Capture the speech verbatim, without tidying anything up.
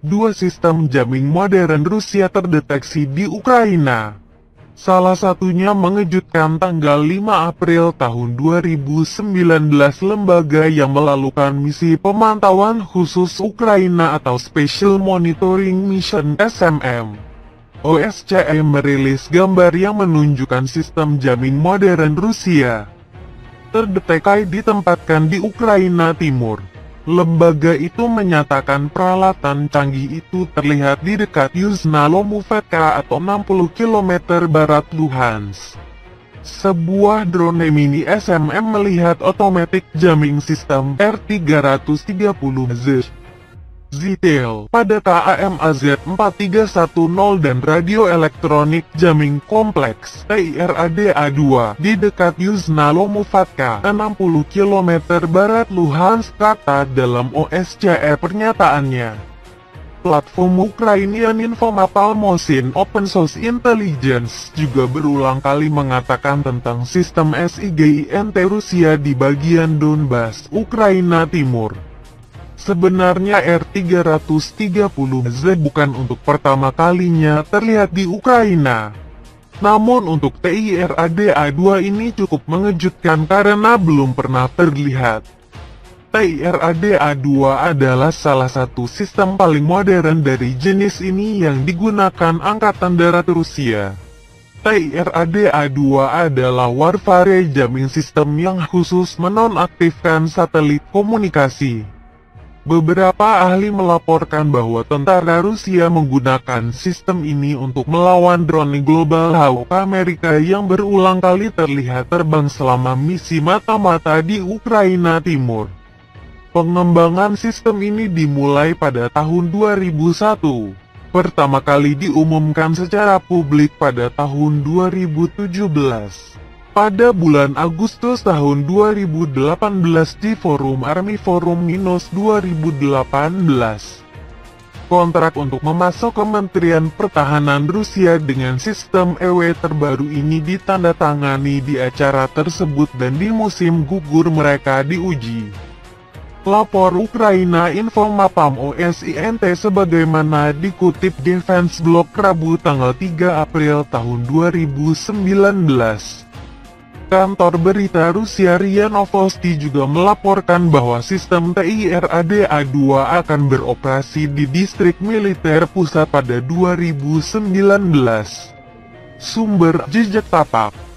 dua sistem jamming modern Rusia terdeteksi di Ukraina. Salah satunya mengejutkan tanggal lima April tahun dua ribu sembilan belas lembaga yang melakukan misi pemantauan khusus Ukraina atau Special Monitoring Mission S M M. O S C E merilis gambar yang menunjukkan sistem jamming modern Rusia terdeteksi ditempatkan di Ukraina Timur. Lembaga itu menyatakan peralatan canggih itu terlihat di dekat Yuzhno-Lomovetka atau enam puluh kilometer barat Luhansk. Sebuah drone mini S M M melihat automatic jamming system R tiga tiga nol Z Zitel pada KAMAZ empat tiga satu nol dan radio elektronik jamming kompleks TIRADA dua di dekat Yuzhno-Lomovetka, enam puluh kilometer barat Luhansk, kata dalam O S C E pernyataannya. Platform Ukrainian InformNapalm Open Source Intelligence juga berulang kali mengatakan tentang sistem SIGINT Rusia di bagian Donbas, Ukraina Timur. Sebenarnya R tiga tiga nol Z bukan untuk pertama kalinya terlihat di Ukraina. Namun untuk TIRADA dua ini cukup mengejutkan karena belum pernah terlihat. TIRADA dua adalah salah satu sistem paling modern dari jenis ini yang digunakan Angkatan Darat Rusia. TIRADA dua adalah warfare jamming system yang khusus menonaktifkan satelit komunikasi. Beberapa ahli melaporkan bahwa tentara Rusia menggunakan sistem ini untuk melawan drone Global Hawk Amerika yang berulang kali terlihat terbang selama misi mata-mata di Ukraina Timur. Pengembangan sistem ini dimulai pada tahun dua ribu satu, pertama kali diumumkan secara publik pada tahun dua ribu tujuh belas. Pada bulan Agustus tahun dua ribu delapan belas di Forum Army Forum Minus dua ribu delapan belas, kontrak untuk memasok Kementerian Pertahanan Rusia dengan sistem E W terbaru ini ditandatangani di acara tersebut dan di musim gugur mereka diuji. Lapor Ukraina InformNapalm O S C E sebagaimana dikutip Defense Blog Rabu tanggal tiga April tahun dua ribu sembilan belas. Kantor berita Rusia R I A Novosti juga melaporkan bahwa sistem TIRADA dua akan beroperasi di distrik militer pusat pada dua ribu sembilan belas. Sumber: Jejak Tapak.